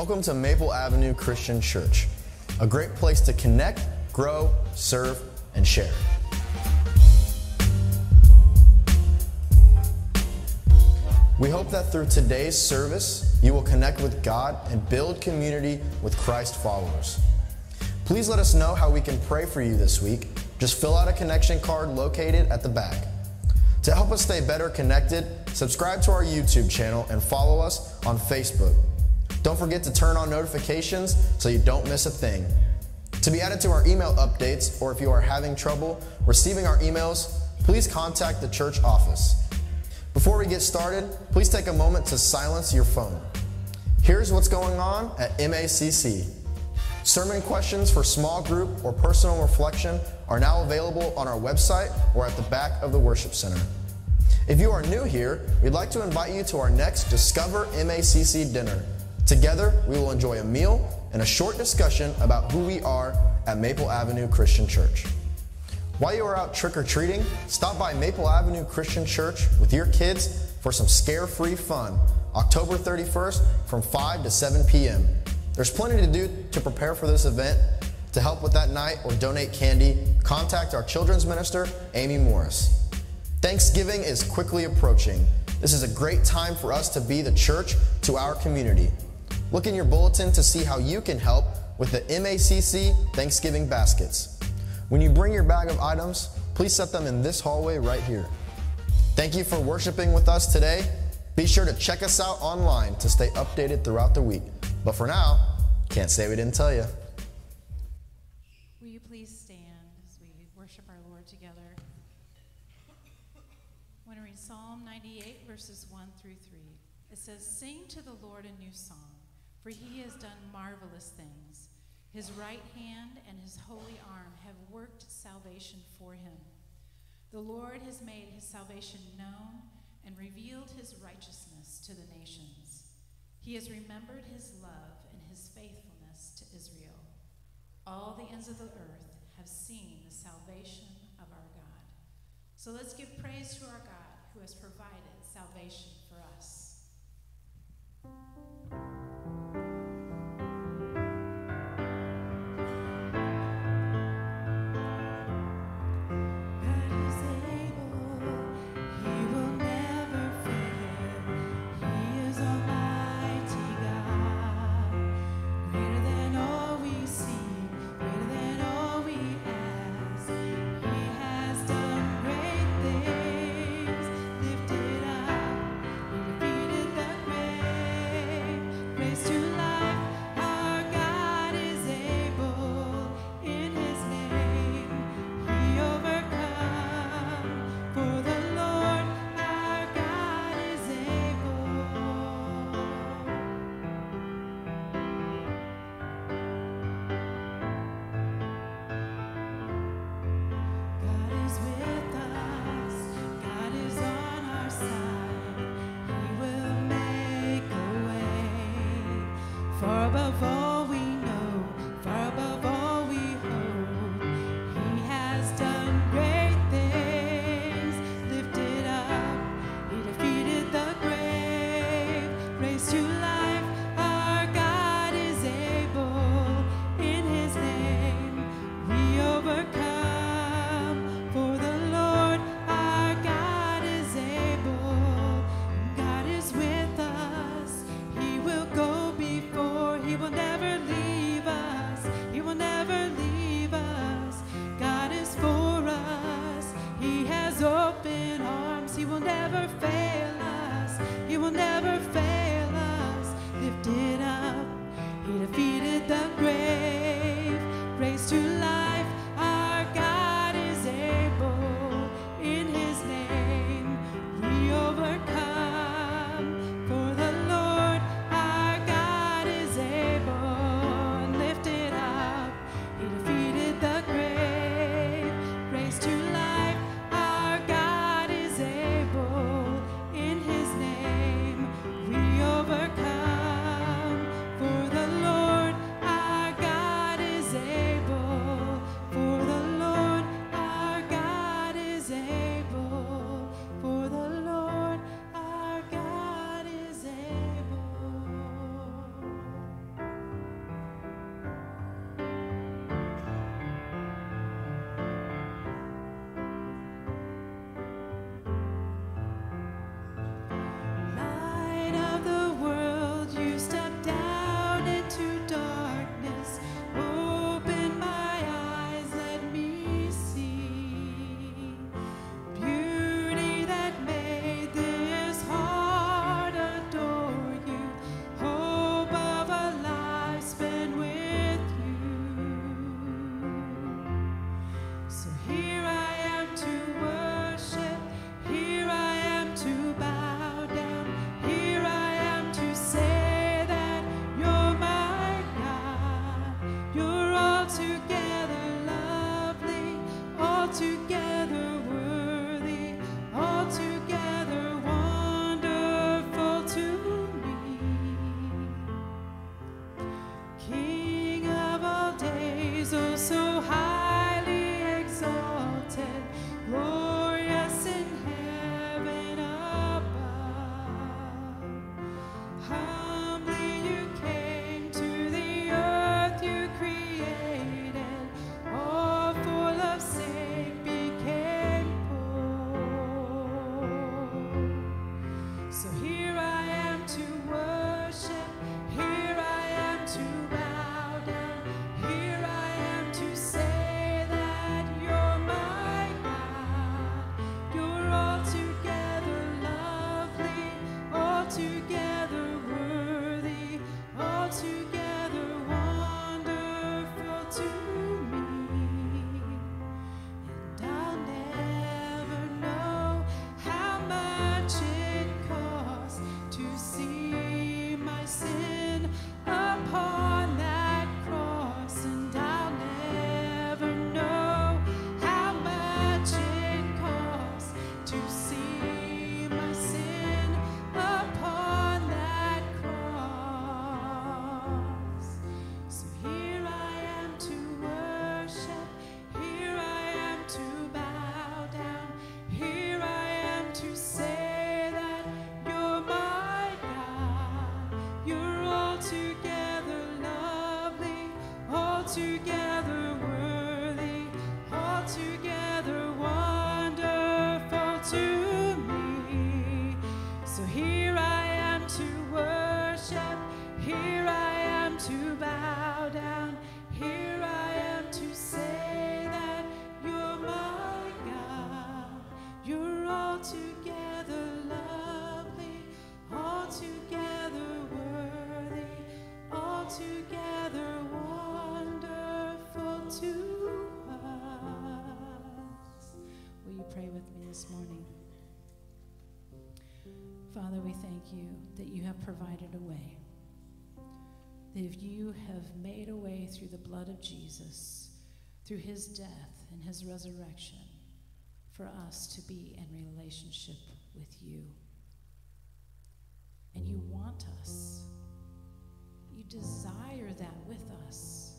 Welcome to Maple Avenue Christian Church, a great place to connect, grow, serve, and share. We hope that through today's service, you will connect with God and build community with Christ followers. Please let us know how we can pray for you this week. Just fill out a connection card located at the back. To help us stay better connected, subscribe to our YouTube channel and follow us on Facebook. Don't forget to turn on notifications so you don't miss a thing. To be added to our email updates, or if you are having trouble receiving our emails, please contact the church office. Before we get started, please take a moment to silence your phone. Here's what's going on at MACC. Sermon questions for small group or personal reflection are now available on our website or at the back of the worship center. If you are new here, we'd like to invite you to our next Discover MACC dinner. Together, we will enjoy a meal and a short discussion about who we are at Maple Avenue Christian Church. While you are out trick-or-treating, stop by Maple Avenue Christian Church with your kids for some scare-free fun, October 31st from 5 to 7 p.m. There's plenty to do to prepare for this event. To help with that night or donate candy, contact our children's minister, Amy Morris. Thanksgiving is quickly approaching. This is a great time for us to be the church to our community. Look in your bulletin to see how you can help with the MACC Thanksgiving baskets. When you bring your bag of items, please set them in this hallway right here. Thank you for worshiping with us today. Be sure to check us out online to stay updated throughout the week. But for now, can't say we didn't tell you. Will you please stand as we worship our Lord together? I want to read Psalm 98, verses 1 through 3. It says, "Sing to the Lord a new song, for he has done marvelous things. His right hand and his holy arm have worked salvation for him. The Lord has made his salvation known and revealed his righteousness to the nations. He has remembered his love and his faithfulness to Israel. All the ends of the earth have seen the salvation of our God." So let's give praise to our God who has provided salvation for us. He will never Provided a way, that if you have made a way through the blood of Jesus, through his death and his resurrection, for us to be in relationship with you. And you want us. You desire that with us.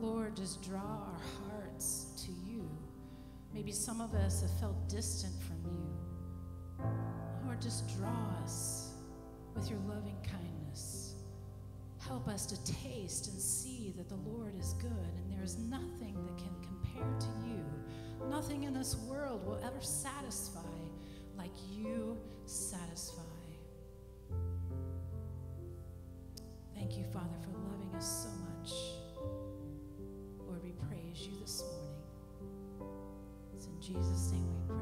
Lord, just draw our hearts to you. Maybe some of us have felt distant from you. Lord, just draw us with your loving kindness. Help us to taste and see that the Lord is good, and there is nothing that can compare to you. Nothing in this world will ever satisfy like you satisfy. Thank you, Father, for loving us so much. Lord, we praise you this morning. It's in Jesus' name we pray.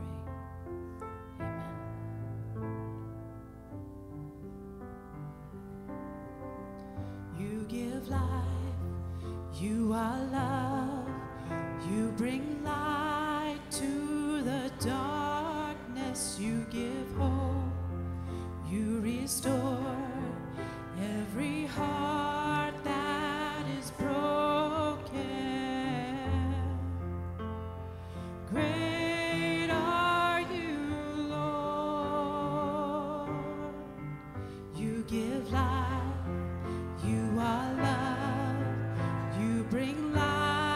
You are love, you bring light to the darkness, you give hope, you restore every heart that is broken. Great are you, Lord, you give life, you are love. Bring life.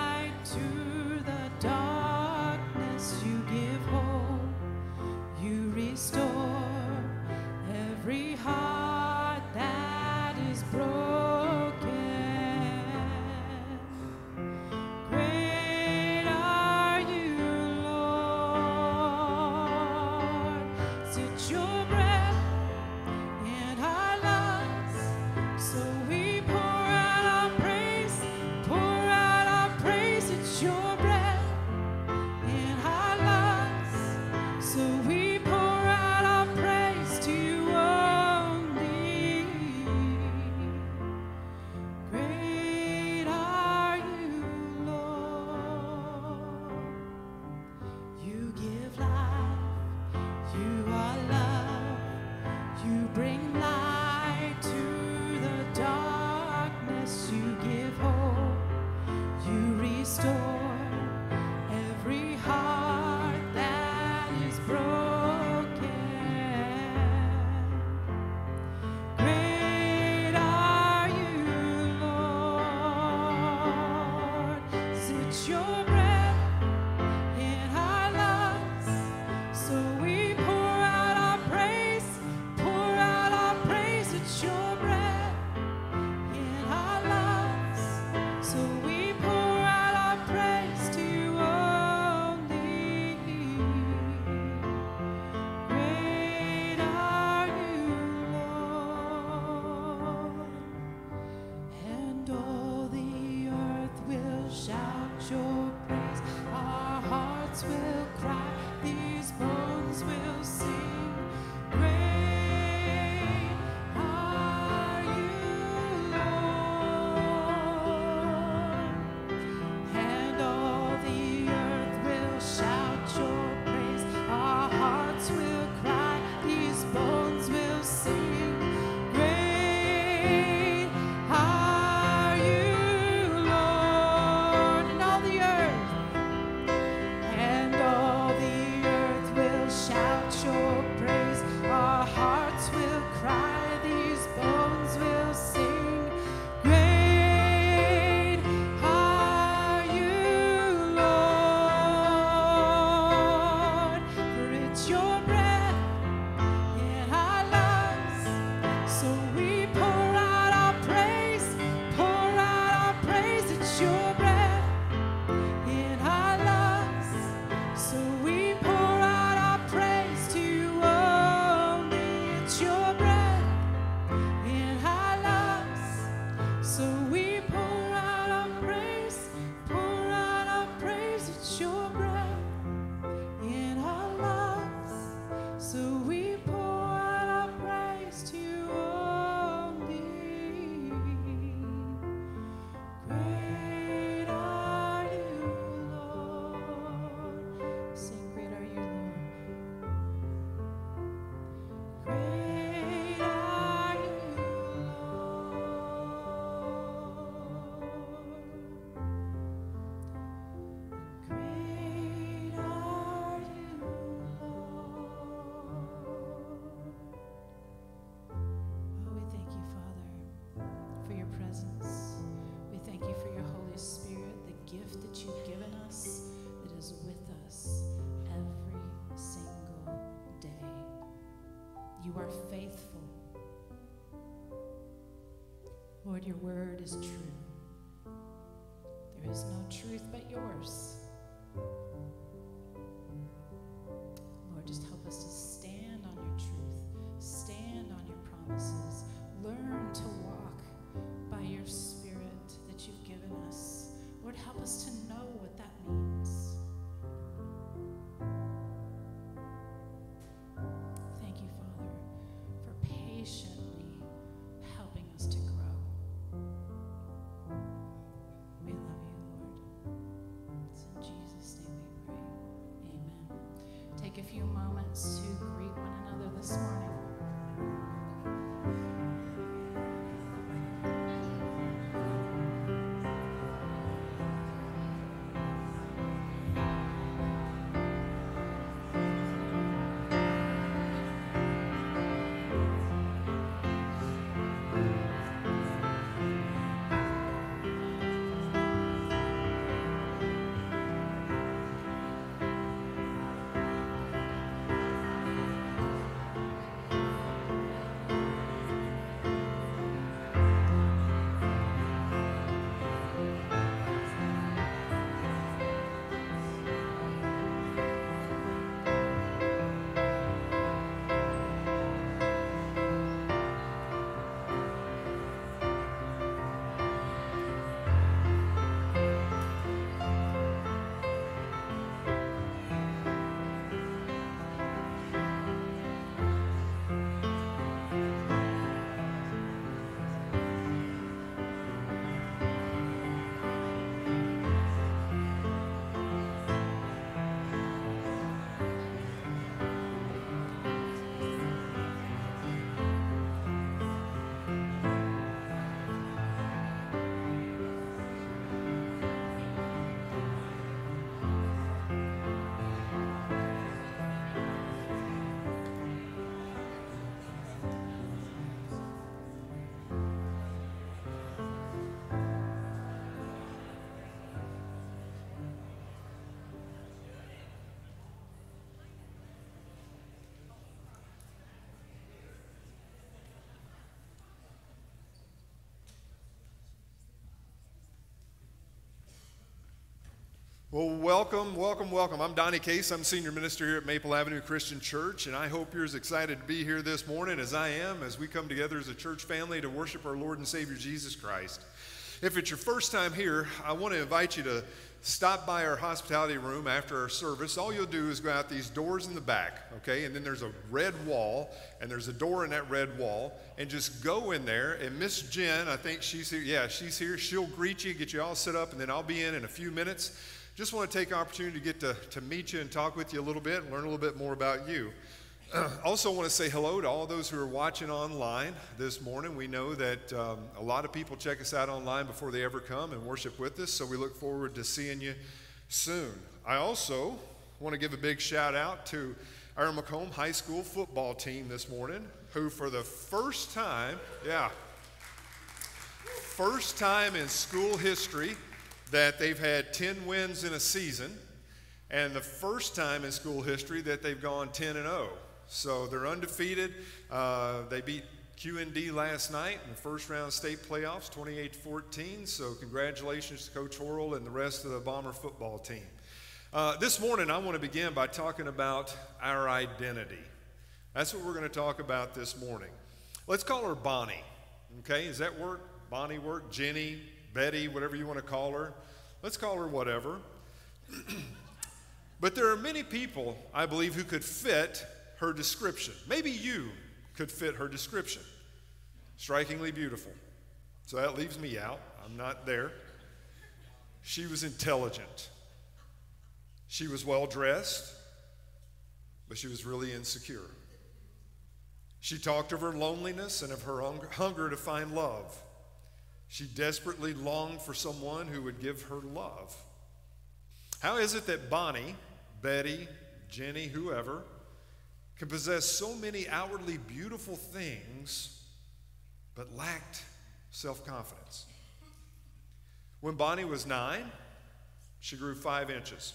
Faithful. Lord, your word is true. There is no truth but yours. Lord, just help us to stand on your truth, stand on your promises, learn to walk by your spirit that you've given us. Lord, help us to know what that means. Well, welcome, welcome, welcome. I'm Donnie Case. I'm senior minister here at Maple Avenue Christian Church, and I hope you're as excited to be here this morning as I am as we come together as a church family to worship our Lord and Savior Jesus Christ. If it's your first time here, I want to invite you to Stop by our hospitality room after our service. All you'll do is go out these doors in the back, okay? And then there's a red wall, and there's a door in that red wall, and just go in there. And Miss Jen, I think she's here. Yeah, she's here. She'll greet you, get you all set up, and then I'll be in a few minutes. Just want to take an opportunity to get to meet you and talk with you a little bit and learn a little bit more about you. Also want to say hello to all those who are watching online this morning. We know that a lot of people check us out online before they ever come and worship with us, so we look forward to seeing you soon. I also want to give a big shout out to our McComb High School football team this morning, who for the first time in school history that they've had 10 wins in a season, and the first time in school history that they've gone 10-0. So they're undefeated. They beat QND last night in the first round state playoffs, 28-14. So congratulations to Coach Horrell and the rest of the Bomber football team. This morning, I want to begin by talking about our identity. That's what we're going to talk about this morning. Let's call her Bonnie. Okay, does that work? Bonnie work? Jenny, Betty, whatever you want to call her. Let's call her whatever. But there are many people, I believe, who could fit her description. Maybe you could fit her description. Strikingly beautiful. So that leaves me out. I'm not there. She was intelligent. She was well dressed, but she was really insecure. She talked of her loneliness and of her hunger to find love. She desperately longed for someone who would give her love. How is it that Bonnie, Betty, Jenny, whoever, can possess so many outwardly beautiful things, but lacked self-confidence? When Bonnie was 9, she grew 5 inches.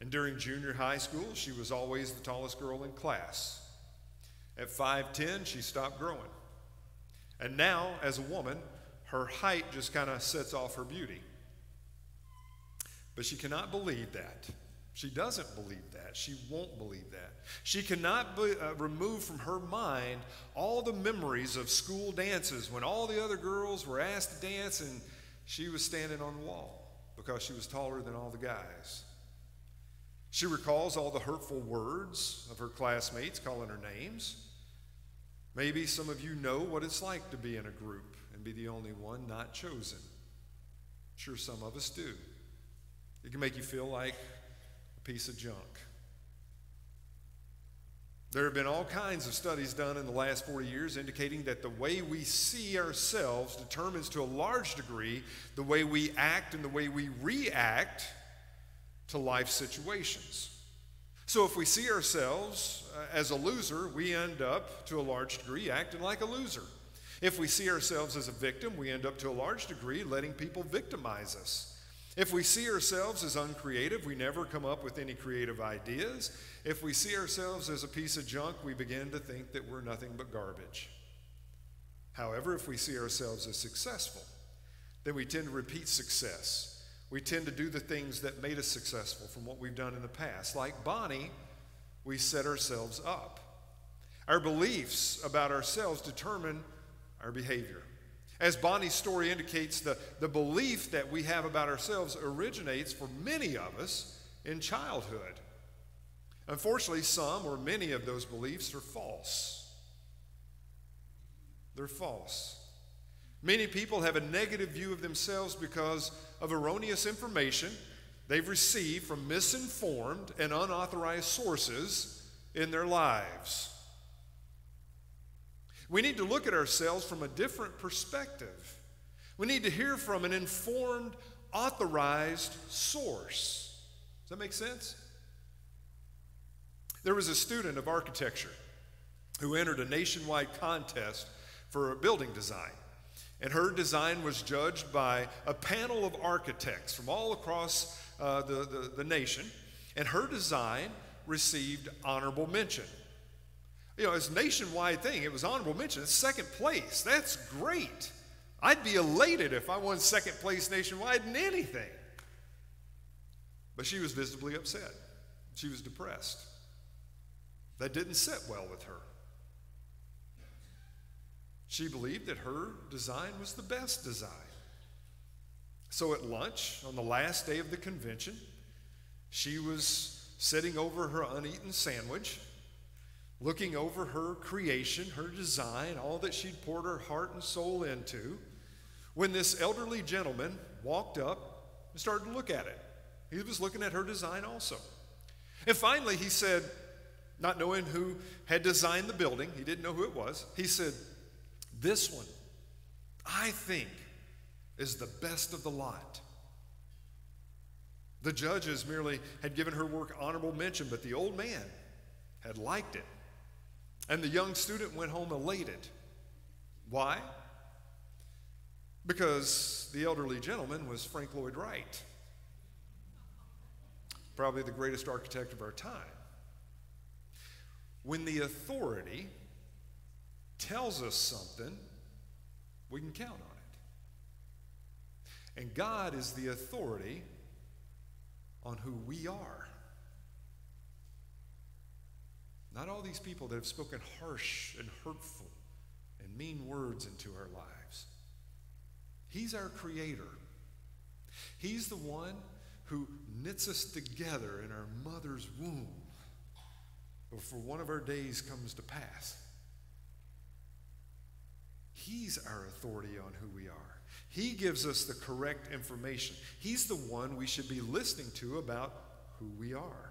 And during junior high school, she was always the tallest girl in class. At 5'10", she stopped growing. And now, as a woman, her height just kind of sets off her beauty. But she cannot believe that. She doesn't believe that. She won't believe that. She cannot remove from her mind all the memories of school dances when all the other girls were asked to dance and she was standing on the wall because she was taller than all the guys. She recalls all the hurtful words of her classmates calling her names. Maybe some of you know what it's like to be in a group and be the only one not chosen. I'm sure some of us do. It can make you feel like a piece of junk. There have been all kinds of studies done in the last 40 years indicating that the way we see ourselves determines to a large degree the way we act and the way we react to life situations. So if we see ourselves as a loser, we end up to a large degree acting like a loser. If we see ourselves as a victim, we end up to a large degree letting people victimize us. If we see ourselves as uncreative, we never come up with any creative ideas. If we see ourselves as a piece of junk, we begin to think that we're nothing but garbage. However, if we see ourselves as successful, then we tend to repeat success. We tend to do the things that made us successful from what we've done in the past. Like Bonnie, we set ourselves up. Our beliefs about ourselves determine our behavior. As Bonnie's story indicates, the belief that we have about ourselves originates for many of us in childhood. Unfortunately, some or many of those beliefs are false. They're false. Many people have a negative view of themselves because of erroneous information they've received from misinformed and unauthorized sources in their lives. We need to look at ourselves from a different perspective. We need to hear from an informed, authorized source. Does that make sense? There was a student of architecture who entered a nationwide contest for a building design. And her design was judged by a panel of architects from all across the nation. And her design received honorable mention. You know, it's a nationwide thing. It was honorable mention. It's second place. That's great. I'd be elated if I won second place nationwide in anything. But she was visibly upset. She was depressed. That didn't sit well with her. She believed that her design was the best design. So at lunch, on the last day of the convention, she was sitting over her uneaten sandwich, looking over her creation, her design, all that she'd poured her heart and soul into, when this elderly gentleman walked up and started to look at it. He was looking at her design also. And finally he said, not knowing who had designed the building, he didn't know who it was, he said, "This one, I think, is the best of the lot." The judges merely had given her work honorable mention, but the old man had liked it. And the young student went home elated. Why? Because the elderly gentleman was Frank Lloyd Wright, probably the greatest architect of our time. When the authority tells us something, we can count on it. And God is the authority on who we are. Not all these people that have spoken harsh and hurtful and mean words into our lives. He's our creator. He's the one who knits us together in our mother's womb before one of our days comes to pass. He's our authority on who we are. He gives us the correct information. He's the one we should be listening to about who we are.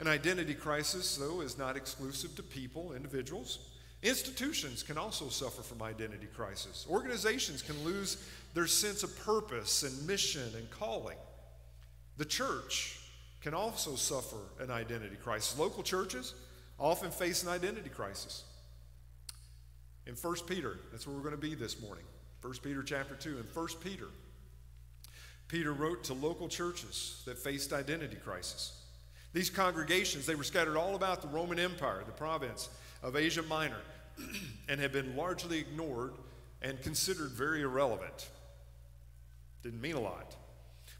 An identity crisis, though, is not exclusive to people, individuals. Institutions can also suffer from identity crisis. Organizations can lose their sense of purpose and mission and calling. The church can also suffer an identity crisis. Local churches often face an identity crisis. In First Peter, that's where we're going to be this morning. First Peter chapter 2. In First Peter, Peter wrote to local churches that faced identity crisis. These congregations, they were scattered all about the Roman Empire, the province of Asia Minor, and had been largely ignored and considered very irrelevant. Didn't mean a lot.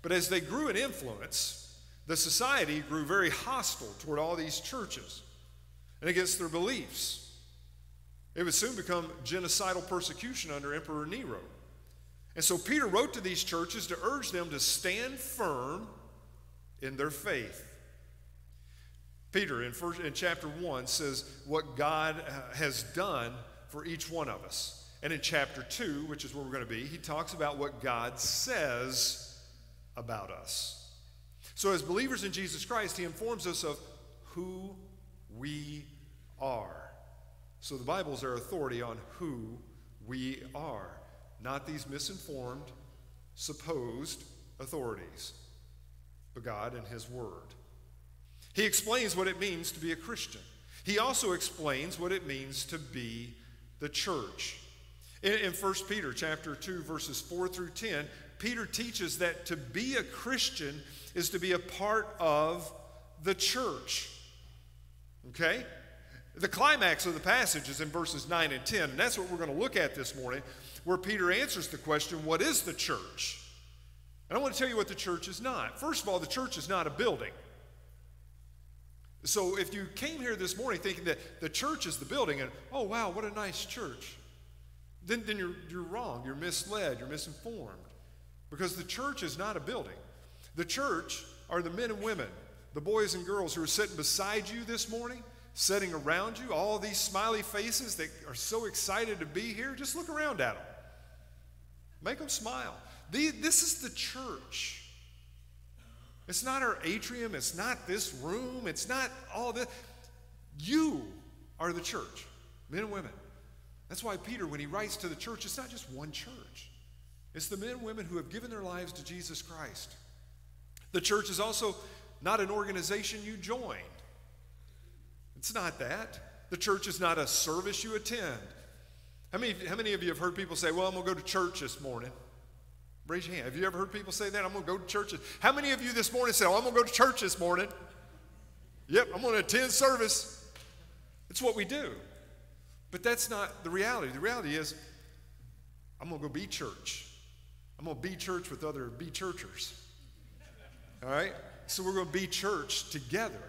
But as they grew in influence, the society grew very hostile toward all these churches and against their beliefs. It would soon become genocidal persecution under Emperor Nero. And so Peter wrote to these churches to urge them to stand firm in their faith. Peter, in chapter 1, says what God has done for each one of us. And in chapter 2, which is where we're going to be, he talks about what God says about us. So as believers in Jesus Christ, he informs us of who we are. So the Bible is our authority on who we are, not these misinformed, supposed authorities, but God and his word. He explains what it means to be a Christian. He also explains what it means to be the church. In 1 Peter chapter 2, verses 4 through 10, Peter teaches that to be a Christian is to be a part of the church. Okay? The climax of the passage is in verses 9 and 10, and that's what we're going to look at this morning, where Peter answers the question, what is the church? And I want to tell you what the church is not. First of all, the church is not a building. So if you came here this morning thinking that the church is the building and, oh, wow, what a nice church, then you're wrong, you're misled, you're misinformed, because the church is not a building. The church are the men and women, the boys and girls who are sitting beside you this morning, sitting around you, all these smiley faces that are so excited to be here. Just look around at them. Make them smile. This is the church. It's not our atrium. It's not this room. It's not all this. You are the church, men and women. That's why Peter, when he writes to the church, it's not just one church. It's the men and women who have given their lives to Jesus Christ. The church is also not an organization you join. It's not that. The church is not a service you attend. How many of you have heard people say, well, I'm going to go to church this morning? Raise your hand. Have you ever heard people say that? I'm going to go to church. How many of you this morning said, oh, I'm going to go to church this morning? Yep, I'm going to attend service. It's what we do. But that's not the reality. The reality is, I'm going to go be church. I'm going to be church with other be churchers. All right? So we're going to be church together.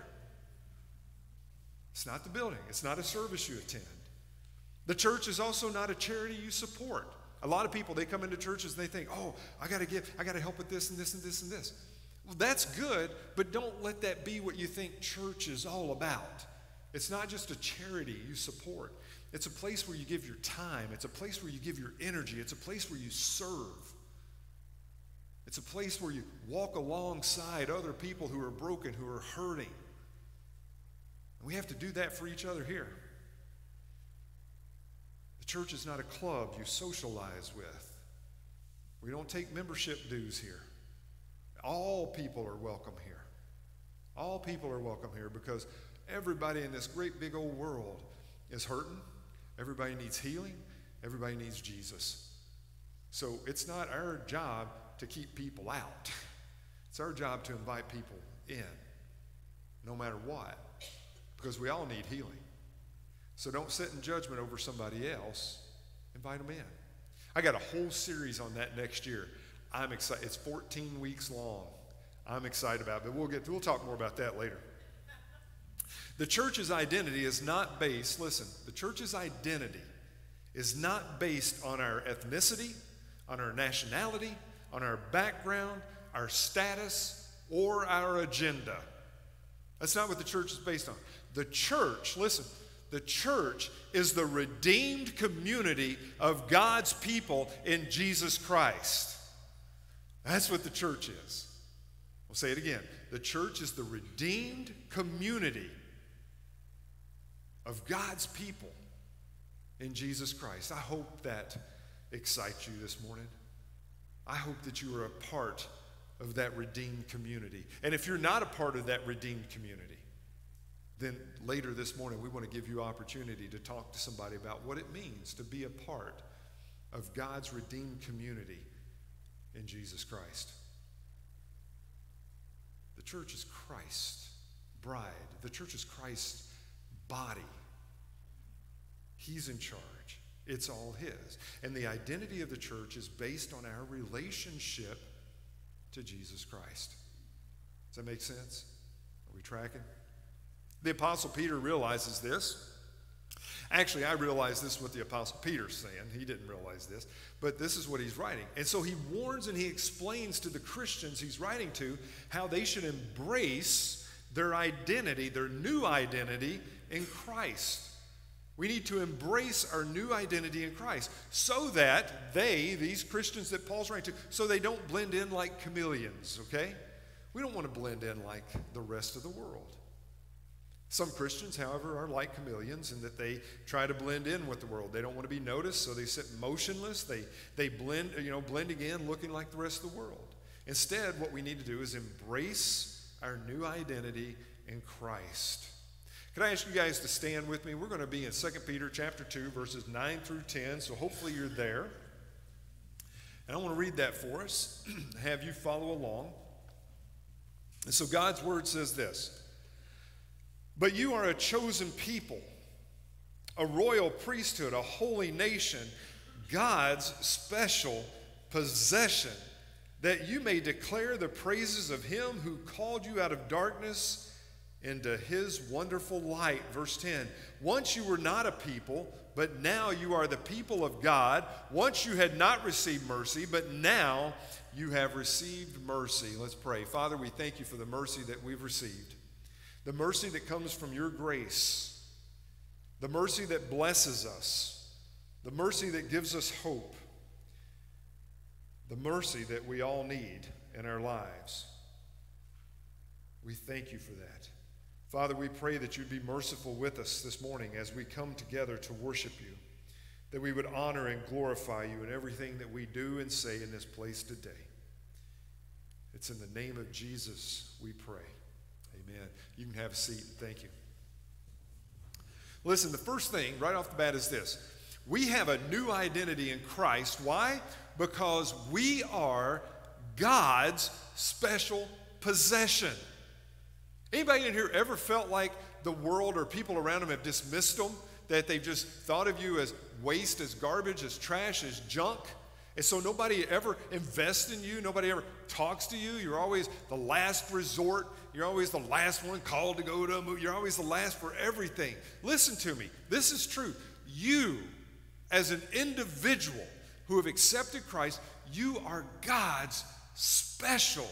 It's not the building. It's not a service you attend. The church is also not a charity you support. A lot of people, they come into churches and they think, oh, I got to give, I got to help with this and this and this and this. Well, that's good, but don't let that be what you think church is all about. It's not just a charity you support. It's a place where you give your time. It's a place where you give your energy. It's a place where you serve. It's a place where you walk alongside other people who are broken, who are hurting. And we have to do that for each other here. The church is not a club you socialize with. We don't take membership dues here. All people are welcome here. All people are welcome here because everybody in this great big old world is hurting. Everybody needs healing. Everybody needs Jesus. So it's not our job to keep people out. It's our job to invite people in, no matter what, because we all need healing. So don't sit in judgment over somebody else. Invite them in. I got a whole series on that next year. I'm excited. It's 14 weeks long. I'm excited about it, but we'll talk more about that later. The church's identity is not based, listen, the church's identity is not based on our ethnicity, on our nationality, on our background, our status, or our agenda. That's not what the church is based on. The church, listen, the church is the redeemed community of God's people in Jesus Christ. That's what the church is. I'll say it again. The church is the redeemed community of God's people in Jesus Christ. I hope that excites you this morning. I hope that you are a part of that redeemed community. And if you're not a part of that redeemed community, then later this morning we want to give you opportunity to talk to somebody about what it means to be a part of God's redeemed community in Jesus Christ. The church is Christ's bride. The church is Christ's body. He's in charge. It's all his. And the identity of the church is based on our relationship to Jesus Christ. Does that make sense? Are we tracking? The Apostle Peter realizes this. Actually, I realize this is what the Apostle Peter's saying. He didn't realize this, but this is what he's writing. And so he warns and he explains to the Christians he's writing to how they should embrace their identity, their new identity in Christ. We need to embrace our new identity in Christ so that they, these Christians that Paul's writing to, so they don't blend in like chameleons, okay? We don't want to blend in like the rest of the world. Some Christians, however, are like chameleons in that they try to blend in with the world. They don't want to be noticed, so they sit motionless. They blend, you know, blending in, looking like the rest of the world. Instead, what we need to do is embrace our new identity in Christ. Can I ask you guys to stand with me? We're going to be in 2 Peter chapter 2, verses 9 through 10, so hopefully you're there. And I want to read that for us, have you follow along. And so God's word says this, "But you are a chosen people, a royal priesthood, a holy nation, God's special possession, that you may declare the praises of him who called you out of darkness into his wonderful light." Verse 10, "Once you were not a people, but now you are the people of God. Once you had not received mercy, but now you have received mercy." Let's pray. Father, we thank you for the mercy that we've received, the mercy that comes from your grace, the mercy that blesses us, the mercy that gives us hope, the mercy that we all need in our lives. We thank you for that. Father, we pray that you'd be merciful with us this morning as we come together to worship you, that we would honor and glorify you in everything that we do and say in this place today. It's in the name of Jesus we pray. Amen. You can have a seat. Thank you. Listen, the first thing right off the bat is this. We have a new identity in Christ. Why? Because we are God's special possession. Anybody in here ever felt like the world or people around them have dismissed them, that they've just thought of you as waste, as garbage, as trash, as junk? And so nobody ever invests in you. Nobody ever talks to you. You're always the last resort. You're always the last one called to go to a movie. You're always the last for everything. Listen to me. This is true. You, as an individual, who have accepted Christ, you are God's special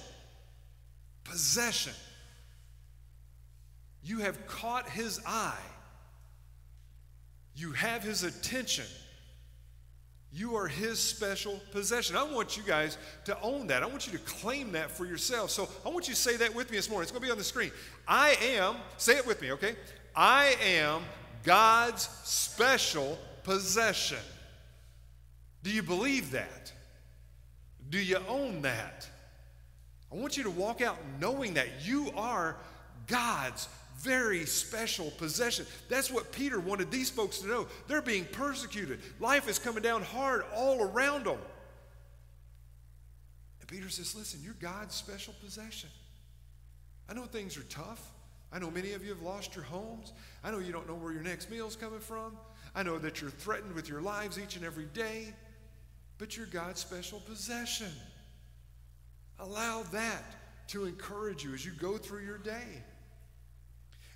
possession. You have caught his eye. You have his attention. You are his special possession. I want you guys to own that. I want you to claim that for yourself. So I want you to say that with me this morning. It's going to be on the screen. I am, say it with me, okay? I am God's special possession. Do you believe that? Do you own that? I want you to walk out knowing that you are God's very special possession. That's what Peter wanted these folks to know. They're being persecuted. Life is coming down hard all around them. And Peter says, listen, you're God's special possession. I know things are tough. I know many of you have lost your homes. I know you don't know where your next meal's coming from. I know that you're threatened with your lives each and every day. But you're God's special possession. Allow that to encourage you as you go through your day.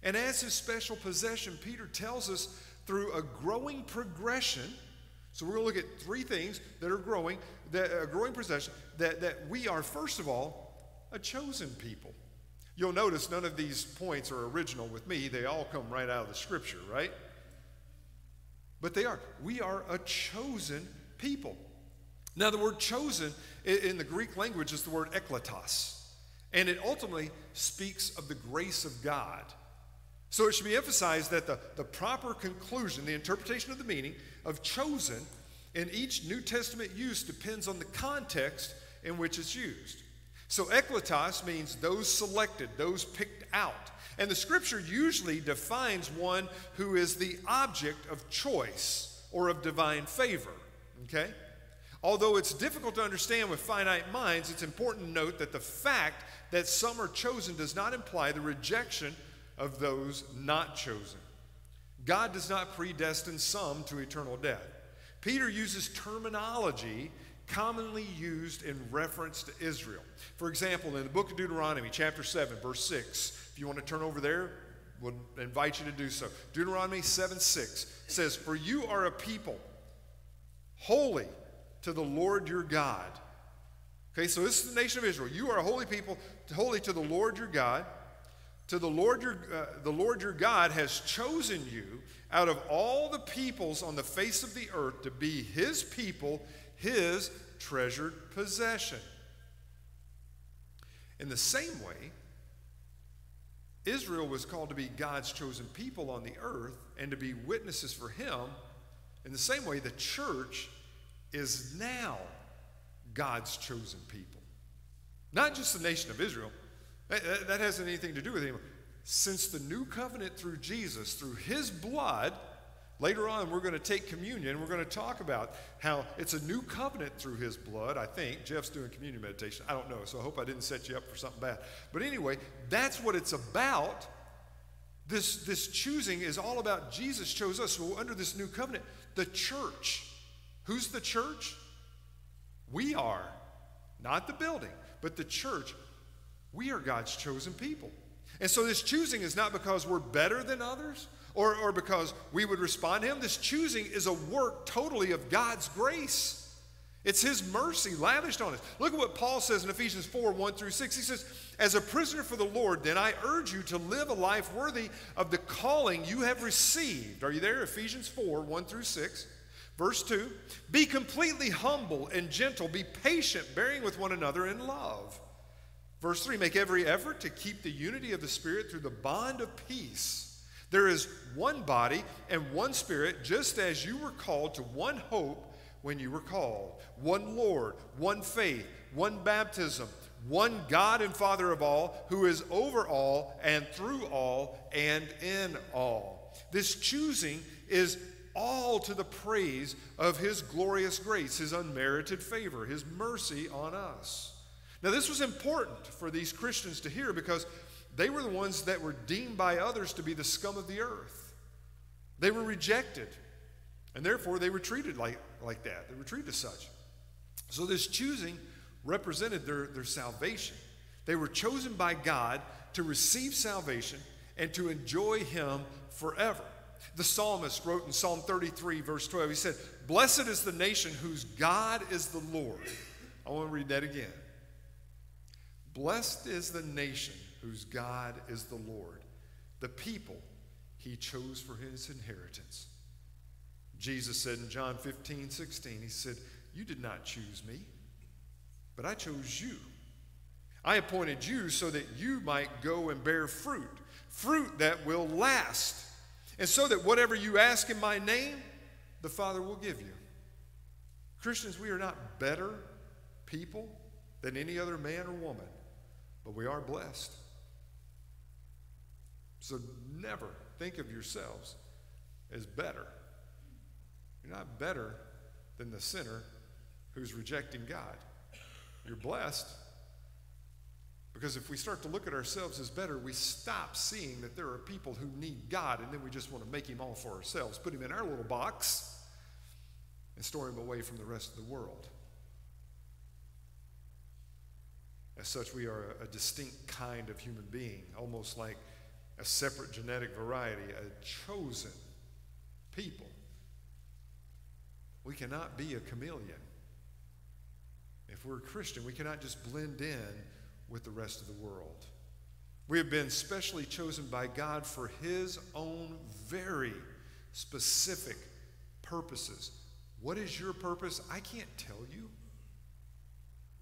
And as his special possession, Peter tells us through a growing progression, so we're going to look at three things that are growing, that we are, first of all, a chosen people. You'll notice none of these points are original with me. They all come right out of the scripture, right? But they are. We are a chosen people. Now, the word chosen in the Greek language is the word ekletos, and it ultimately speaks of the grace of God. So it should be emphasized that the proper conclusion, the interpretation of the meaning of chosen in each New Testament use depends on the context in which it's used. So ekletos means those selected, those picked out. And the scripture usually defines one who is the object of choice or of divine favor, okay? Although it's difficult to understand with finite minds, it's important to note that the fact that some are chosen does not imply the rejection of those not chosen. God does not predestine some to eternal death. Peter uses terminology commonly used in reference to Israel. For example, in the book of Deuteronomy, chapter 7, verse 6, if you want to turn over there, we'll invite you to do so. Deuteronomy 7, 6 says, "For you are a people holy to the Lord your God." Okay, so this is the nation of Israel. You are a holy people, holy to the Lord your God. The Lord your God has chosen you out of all the peoples on the face of the earth to be his people, his treasured possession. In the same way, Israel was called to be God's chosen people on the earth and to be witnesses for him. In the same way, the church is now God's chosen people. Not just the nation of Israel. That hasn't anything to do with him. Since the new covenant through Jesus, through his blood, later on we're going to take communion. We're going to talk about how it's a new covenant through his blood, I think. Jeff's doing communion meditation. I don't know, so I hope I didn't set you up for something bad. But anyway, that's what it's about. This choosing is all about Jesus chose us. So under this new covenant, the church. Who's the church? We are. Not the building, but the church. We are God's chosen people. And so this choosing is not because we're better than others or because we would respond to him. This choosing is a work totally of God's grace. It's his mercy lavished on us. Look at what Paul says in Ephesians 4, 1 through 6. He says, "As a prisoner for the Lord, then I urge you to live a life worthy of the calling you have received." Are you there? Ephesians 4, 1 through 6. Verse 2, "Be completely humble and gentle. Be patient, bearing with one another in love." Verse 3, "Make every effort to keep the unity of the Spirit through the bond of peace. There is one body and one Spirit, just as you were called to one hope when you were called. One Lord, one faith, one baptism, one God and Father of all, who is over all and through all and in all." This choosing is all to the praise of his glorious grace, his unmerited favor, his mercy on us. Now, this was important for these Christians to hear because they were the ones that were deemed by others to be the scum of the earth. They were rejected, and therefore they were treated like that. They were treated as such. So this choosing represented their salvation. They were chosen by God to receive salvation and to enjoy him forever. the psalmist wrote in Psalm 33, verse 12, he said, "Blessed is the nation whose God is the Lord." I want to read that again. Blessed is the nation whose God is the Lord, the people he chose for his inheritance. Jesus said in John 15, 16, he said, "You did not choose me, but I chose you. I appointed you so that you might go and bear fruit, fruit that will last, and so that whatever you ask in my name, the Father will give you." Christians, we are not better people than any other man or woman, but we are blessed. So never think of yourselves as better. You're not better than the sinner who's rejecting God. You're blessed, because if we start to look at ourselves as better, we stop seeing that there are people who need God, and then we just want to make him all for ourselves, put him in our little box, and store him away from the rest of the world. As such, we are a distinct kind of human being, almost like a separate genetic variety, a chosen people. We cannot be a chameleon. If we're a Christian, we cannot just blend in with the rest of the world. We have been specially chosen by God for his own very specific purposes. What is your purpose? I can't tell you.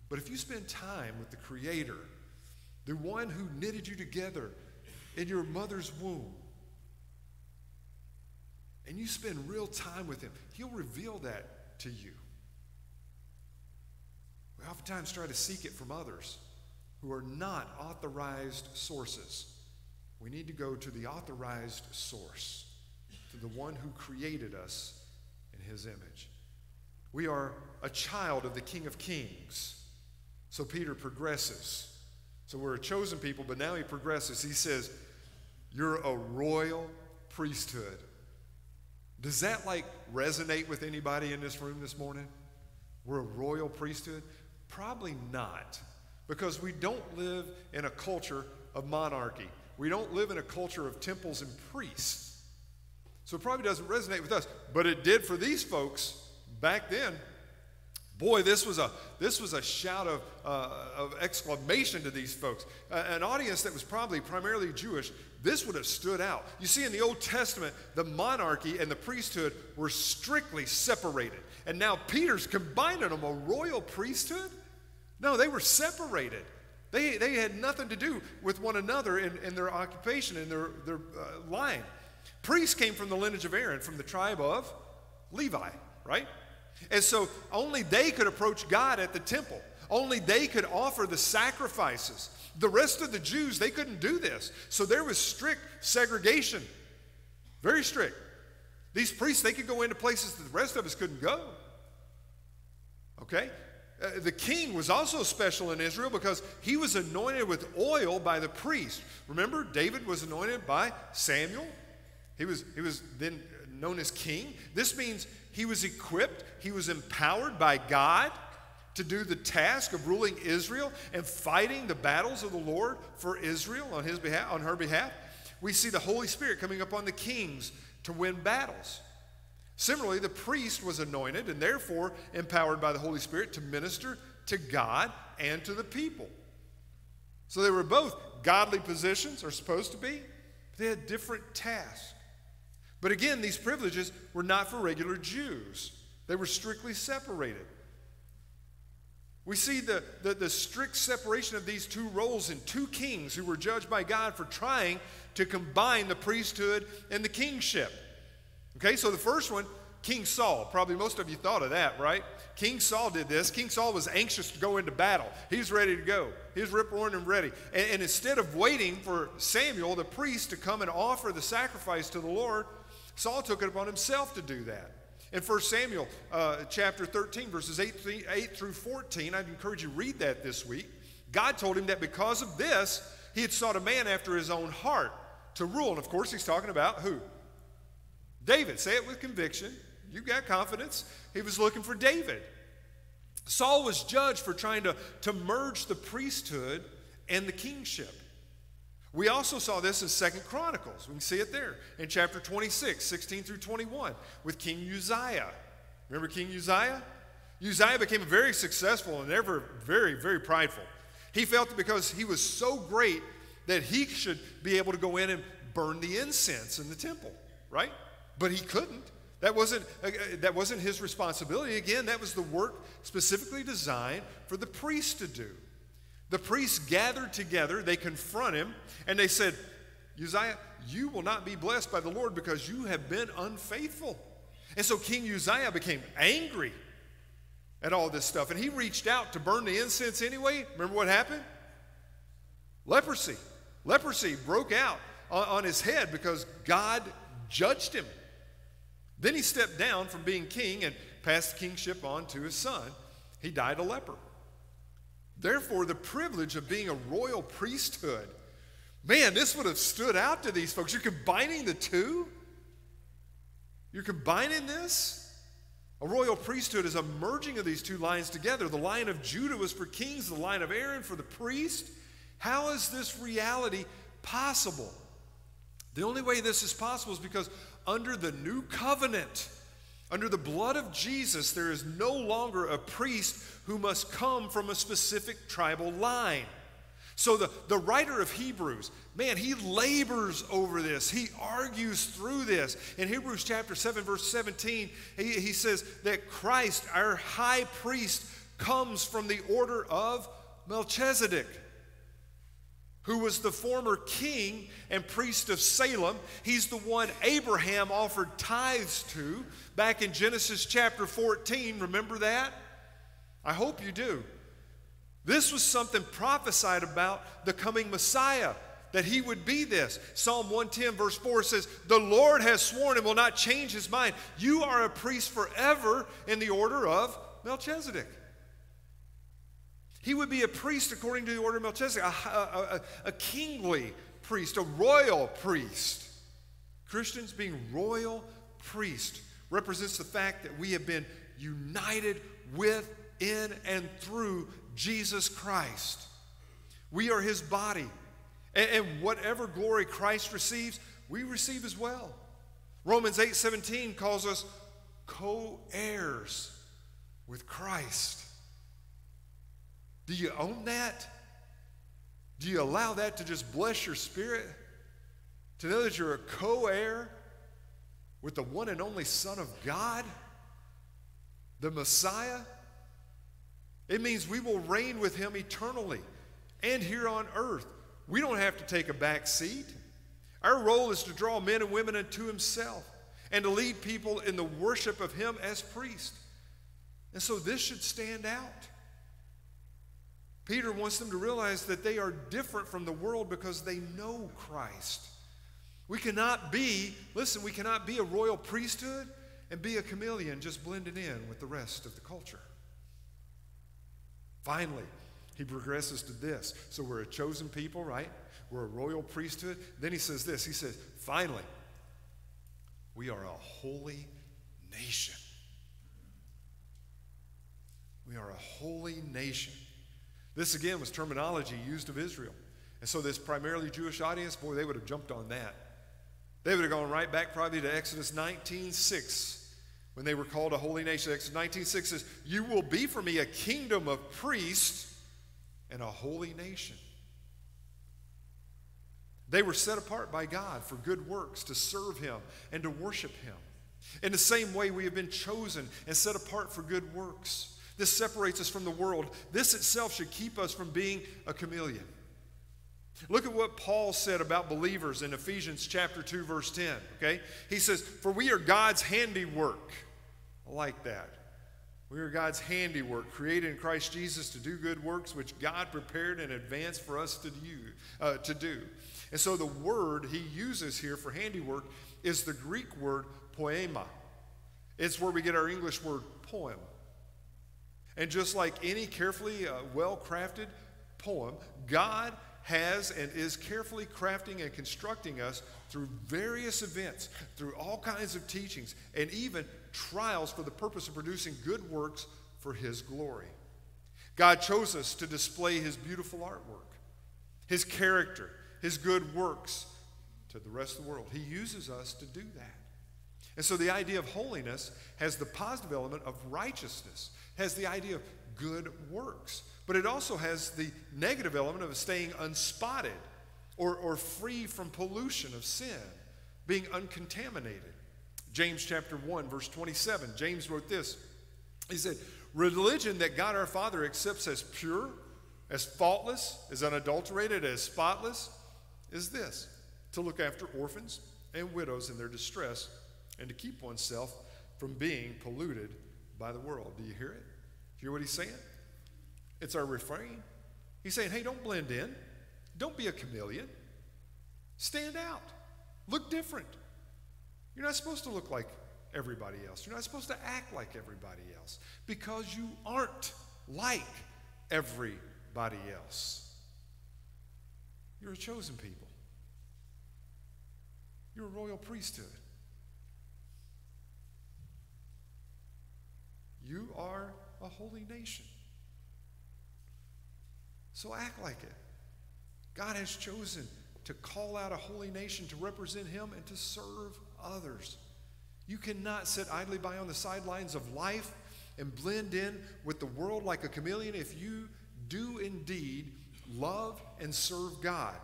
But if you spend time with the Creator, the one who knitted you together in your mother's womb, and you spend real time with him, he'll reveal that to you. We oftentimes try to seek it from others who are not authorized sources. We need to go to the authorized source, to the one who created us in his image. We are a child of the King of Kings. So Peter progresses. So we're a chosen people, but now he progresses. He says, you're a royal priesthood. Does that resonate with anybody in this room this morning? We're a royal priesthood? Probably not, because we don't live in a culture of monarchy. We don't live in a culture of temples and priests. So it probably doesn't resonate with us, but it did for these folks back then. Boy, this was a shout of exclamation to these folks. An audience that was probably primarily Jewish, this would have stood out. You see, in the Old Testament, the monarchy and the priesthood were strictly separated. And now Peter's combining them, a royal priesthood? No, they were separated. They had nothing to do with one another in their occupation, in their line. Priests came from the lineage of Aaron, from the tribe of Levi, right? And so only they could approach God at the temple. Only they could offer the sacrifices. The rest of the Jews, they couldn't do this. So there was strict segregation, very strict. These priests, they could go into places that the rest of us couldn't go, okay? The king was also special in Israel because he was anointed with oil by the priest. Remember, David was anointed by Samuel. He was then known as king. This means he was equipped, he was empowered by God to do the task of ruling Israel and fighting the battles of the Lord for Israel on his behalf, on her behalf. We see the Holy Spirit coming upon the kings to win battles. Similarly, the priest was anointed and therefore empowered by the Holy Spirit to minister to God and to the people. So they were both godly positions, or supposed to be, but they had different tasks. But again, these privileges were not for regular Jews. They were strictly separated. We see the strict separation of these two roles in two kings who were judged by God for trying to combine the priesthood and the kingship. Okay, so the first one, King Saul. Probably most of you thought of that, right? King Saul did this. King Saul was anxious to go into battle. He's ready to go. He's rip-roaring and ready. And instead of waiting for Samuel, the priest, to come and offer the sacrifice to the Lord, Saul took it upon himself to do that. In 1 Samuel chapter 13, verses 8 through 14, I'd encourage you to read that this week. God told him that because of this, he had sought a man after his own heart to rule. And, of course, he's talking about who? David. Say it with conviction. You've got confidence. He was looking for David. Saul was judged for trying to merge the priesthood and the kingship. We also saw this in 2 Chronicles. We can see it there in chapter 26, 16 through 21, with King Uzziah. Remember King Uzziah? Uzziah became very successful and ever very, very prideful. He felt that because he was so great that he should be able to go in and burn the incense in the temple, right? But he couldn't. That wasn't his responsibility. Again, that was the work specifically designed for the priests to do. The priests gathered together, they confront him, and they said, Uzziah, you will not be blessed by the Lord because you have been unfaithful. And so King Uzziah became angry at all this stuff, and he reached out to burn the incense anyway. Remember what happened? Leprosy. Leprosy broke out on his head because God judged him. Then he stepped down from being king and passed the kingship on to his son. He died a leper. Therefore, the privilege of being a royal priesthood. Man, this would have stood out to these folks. You're combining the two? You're combining this? A royal priesthood is a merging of these two lines together. The line of Judah was for kings, the line of Aaron for the priest. How is this reality possible? The only way this is possible is because under the new covenant, under the blood of Jesus, there is no longer a priest who must come from a specific tribal line. So the writer of Hebrews, man, he labors over this. He argues through this. In Hebrews chapter 7, verse 17, he says that Christ, our high priest, comes from the order of Melchizedek, who was the former king and priest of Salem. He's the one Abraham offered tithes to back in Genesis chapter 14. Remember that? I hope you do. This was something prophesied about the coming Messiah, that he would be this. Psalm 110 verse 4 says, "The Lord has sworn and will not change his mind. You are a priest forever in the order of Melchizedek." He would be a priest according to the order of Melchizedek, a kingly priest, a royal priest. Christians being royal priest represents the fact that we have been united with, in, and through Jesus Christ. We are his body. And whatever glory Christ receives, we receive as well. Romans 8:17 calls us co-heirs with Christ. Do you own that? Do you allow that to just bless your spirit? To know that you're a co-heir with the one and only Son of God, the Messiah? It means we will reign with him eternally and here on earth. We don't have to take a back seat. Our role is to draw men and women unto himself and to lead people in the worship of him as priest. And so this should stand out. Peter wants them to realize that they are different from the world because they know Christ. We cannot be, listen, we cannot be a royal priesthood and be a chameleon just blended in with the rest of the culture. Finally, he progresses to this. So we're a chosen people, right? We're a royal priesthood. Then he says this, he says, finally, we are a holy nation. We are a holy nation. This, again, was terminology used of Israel. And so this primarily Jewish audience, boy, they would have jumped on that. They would have gone right back probably to Exodus 19:6 when they were called a holy nation. Exodus 19:6 says, "You will be for me a kingdom of priests and a holy nation." They were set apart by God for good works, to serve him and to worship him. In the same way, we have been chosen and set apart for good works. This separates us from the world. This itself should keep us from being a chameleon. Look at what Paul said about believers in Ephesians chapter 2, verse 10, okay? He says, "For we are God's handiwork." I like that. We are God's handiwork, created in Christ Jesus to do good works, which God prepared in advance for us to do. And so the word he uses here for handiwork is the Greek word poema. It's where we get our English word poem. And just like any carefully, well-crafted poem, God has and is carefully crafting and constructing us through various events, through all kinds of teachings, and even trials for the purpose of producing good works for his glory. God chose us to display his beautiful artwork, his character, his good works to the rest of the world. He uses us to do that. And so the idea of holiness has the positive element of righteousness, has the idea of good works, but it also has the negative element of staying unspotted or free from pollution of sin, being uncontaminated. James chapter 1, verse 27, James wrote this. He said, religion that God our Father accepts as pure, as faultless, as unadulterated, as spotless, is this, to look after orphans and widows in their distress and to keep oneself from being polluted by the world. Do you hear it? Hear what he's saying? It's our refrain. He's saying, hey, don't blend in. Don't be a chameleon. Stand out. Look different. You're not supposed to look like everybody else. You're not supposed to act like everybody else because you aren't like everybody else. You're a chosen people. You're a royal priesthood. You are a holy nation. So act like it. God has chosen to call out a holy nation to represent him and to serve others. You cannot sit idly by on the sidelines of life and blend in with the world like a chameleon if you do indeed love and serve God.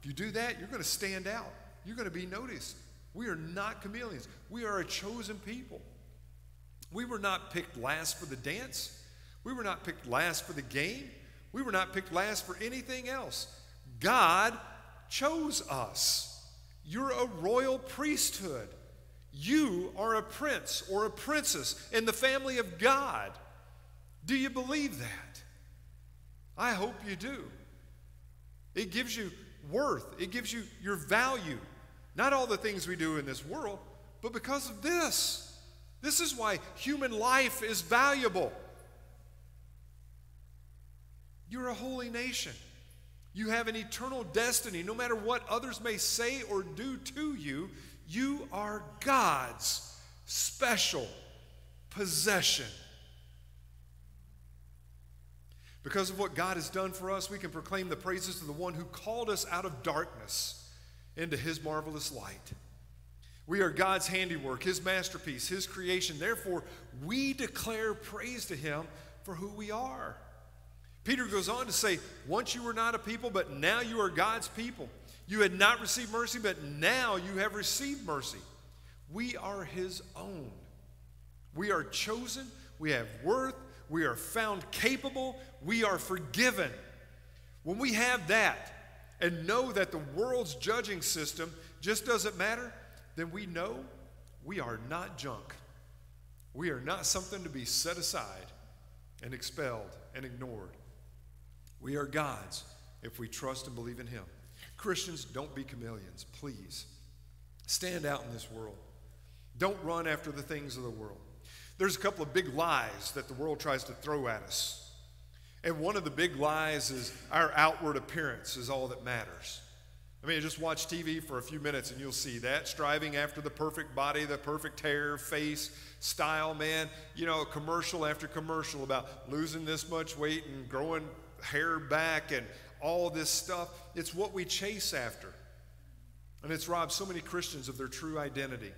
If you do that, you're going to stand out. You're going to be noticed. We are not chameleons. We are a chosen people. We were not picked last for the dance. We were not picked last for the game. We were not picked last for anything else. God chose us. You're a royal priesthood. You are a prince or a princess in the family of God. Do you believe that? I hope you do. It gives you worth. It gives you your value. Not all the things we do in this world, but because of this. This is why human life is valuable. You're a holy nation. You have an eternal destiny. No matter what others may say or do to you, you are God's special possession. Because of what God has done for us, we can proclaim the praises of the one who called us out of darkness into his marvelous light. We are God's handiwork, his masterpiece, his creation. Therefore, we declare praise to him for who we are. Peter goes on to say, once you were not a people, but now you are God's people. You had not received mercy, but now you have received mercy. We are his own. We are chosen. We have worth. We are found capable. We are forgiven. When we have that and know that the world's judging system just doesn't matter, then we know we are not junk. We are not something to be set aside and expelled and ignored. We are God's if we trust and believe in him. Christians, don't be chameleons, please. Stand out in this world. Don't run after the things of the world. There's a couple of big lies that the world tries to throw at us. And one of the big lies is our outward appearance is all that matters. I mean, just watch TV for a few minutes and you'll see that. Striving after the perfect body, the perfect hair, face, style, man. You know, commercial after commercial about losing this much weight and growing hair back and all this stuff. It's what we chase after. And it's robbed so many Christians of their true identity.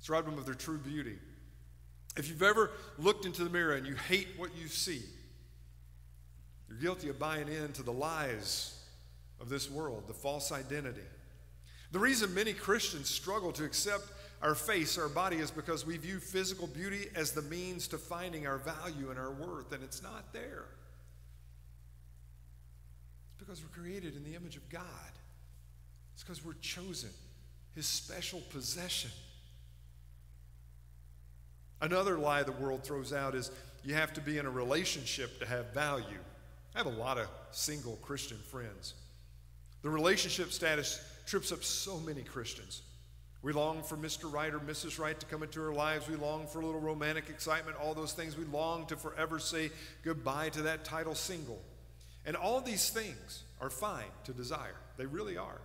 It's robbed them of their true beauty. If you've ever looked into the mirror and you hate what you see, you're guilty of buying into the lies of this world, the false identity. The reason many Christians struggle to accept our face, our body, is because we view physical beauty as the means to finding our value and our worth, and it's not there. It's because we're created in the image of God. It's because we're chosen, his special possession. Another lie the world throws out is you have to be in a relationship to have value. I have a lot of single Christian friends. The relationship status trips up so many Christians. We long for Mr. Right or Mrs. Right to come into our lives. We long for a little romantic excitement, all those things. We long to forever say goodbye to that title single. And all these things are fine to desire. They really are.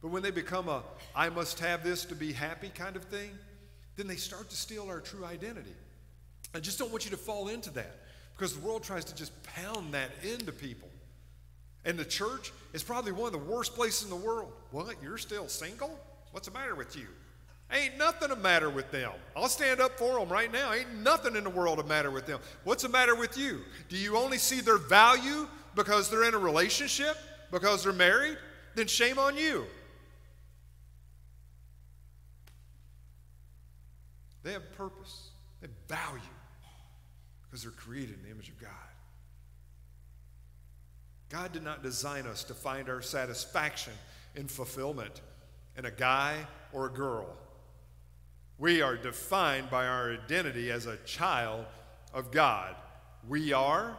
But when they become a I must have this to be happy kind of thing, then they start to steal our true identity. I just don't want you to fall into that because the world tries to just pound that into people. And the church is probably one of the worst places in the world. What? You're still single? What's the matter with you? Ain't nothing the matter with them. I'll stand up for them right now. Ain't nothing in the world the matter with them. What's the matter with you? Do you only see their value because they're in a relationship? Because they're married? Then shame on you. They have purpose. They have value because they're created in the image of God. God did not design us to find our satisfaction in fulfillment in a guy or a girl. We are defined by our identity as a child of God. We are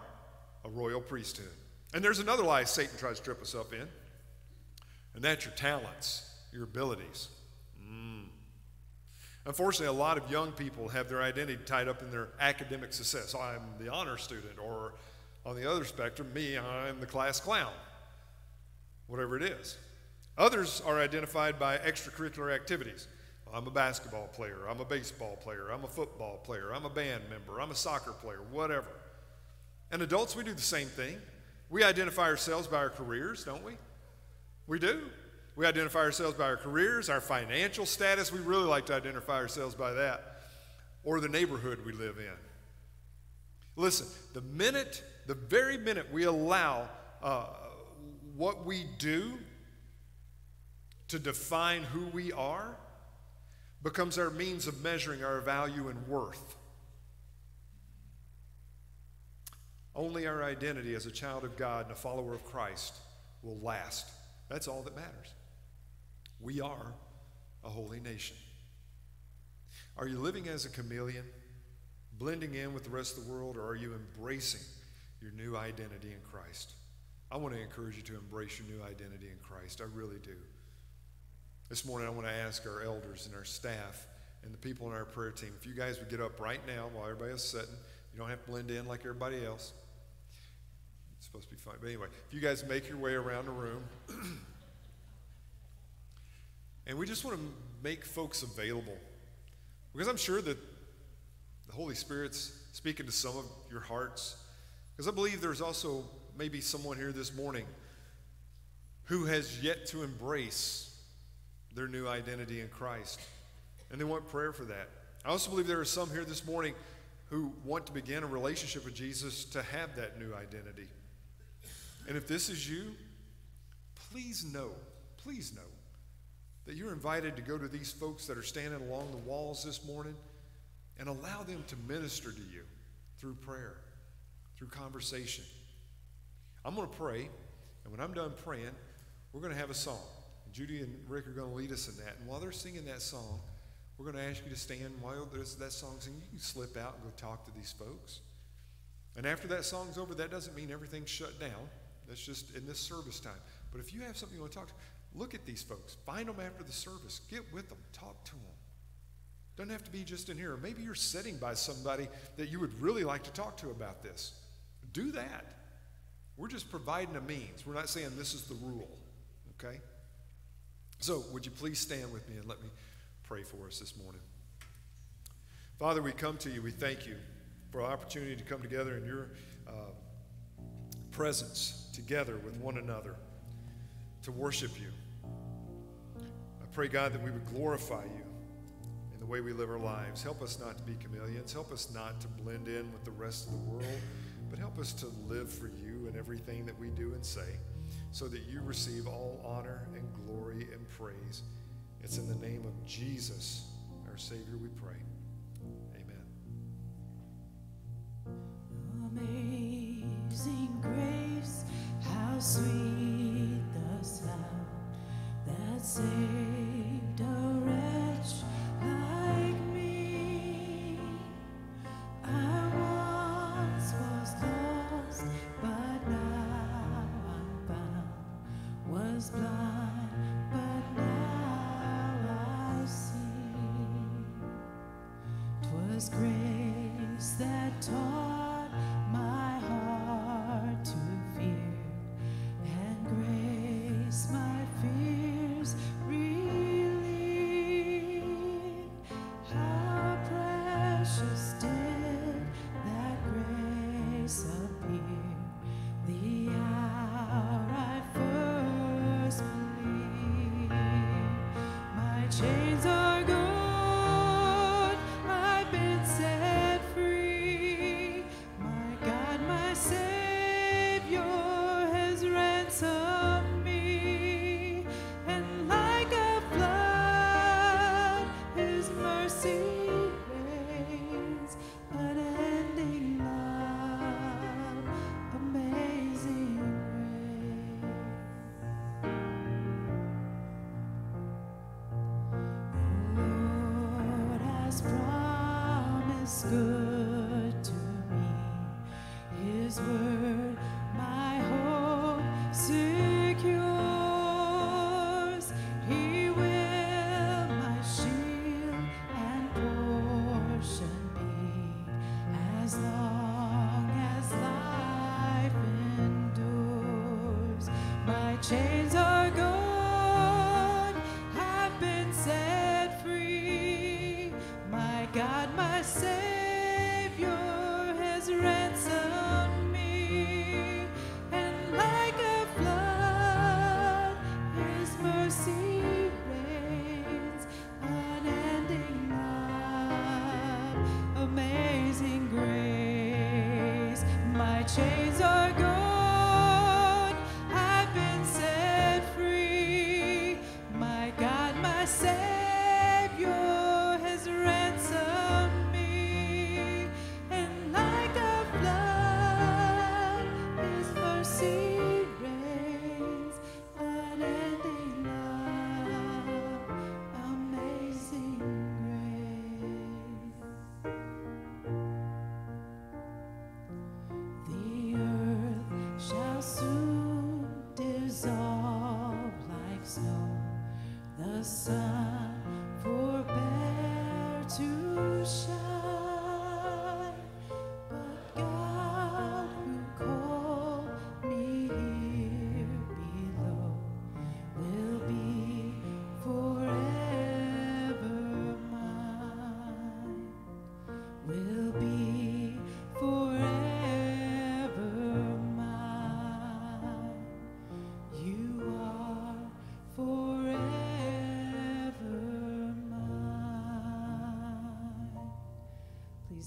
a royal priesthood. And there's another lie Satan tries to trip us up in, and that's your talents, your abilities. Unfortunately, a lot of young people have their identity tied up in their academic success. I'm the honor student, or on the other spectrum, me, I'm the class clown, whatever it is. Others are identified by extracurricular activities. I'm a basketball player, I'm a baseball player, I'm a football player, I'm a band member, I'm a soccer player, whatever. And adults, we do the same thing. We identify ourselves by our careers, don't we? We do. We identify ourselves by our careers, our financial status. We really like to identify ourselves by that, or the neighborhood we live in. Listen, the very minute we allow what we do to define who we are, becomes our means of measuring our value and worth. Only our identity as a child of God and a follower of Christ will last. That's all that matters. We are a holy nation. Are you living as a chameleon, blending in with the rest of the world, or are you embracing your new identity in Christ? I want to encourage you to embrace your new identity in Christ. I really do. This morning I want to ask our elders and our staff and the people in our prayer team, if you guys would get up right now while everybody else is sitting. You don't have to blend in like everybody else. It's supposed to be fun. But anyway, if you guys make your way around the room, and we just want to make folks available, because I'm sure that the Holy Spirit's speaking to some of your hearts, because I believe there's also maybe someone here this morning who has yet to embrace their new identity in Christ, and they want prayer for that. I also believe there are some here this morning who want to begin a relationship with Jesus to have that new identity. And if this is you, please know that you're invited to go to these folks that are standing along the walls this morning and allow them to minister to you through prayer, through conversation. I'm going to pray, and when I'm done praying, we're going to have a song. Judy and Rick are going to lead us in that. And while they're singing that song, we're going to ask you to stand while there's that song singing. You can slip out and go talk to these folks. And after that song's over, that doesn't mean everything's shut down. That's just in this service time. But if you have something you want to talk to, look at these folks. Find them after the service. Get with them. Talk to them. Doesn't have to be just in here. Or maybe you're sitting by somebody that you would really like to talk to about this. Do that. We're just providing a means. We're not saying this is the rule. Okay? So would you please stand with me and let me pray for us this morning. Father, we come to you. We thank you for our opportunity to come together in your presence, together with one another, to worship you. I pray, God, that we would glorify you in the way we live our lives. Help us not to be chameleons. Help us not to blend in with the rest of the world, but help us to live for you in everything that we do and say, so that you receive all honor and glory and praise. It's in the name of Jesus, our Savior, we pray. Amen. Amazing grace, how sweet the sound that saved a wretch like me. I once was lost, but now I'm found, was blind, but now I see. 'Twas grace that taught my heart to fear, and grace my fears relieved. How precious did that grace appear, the hour I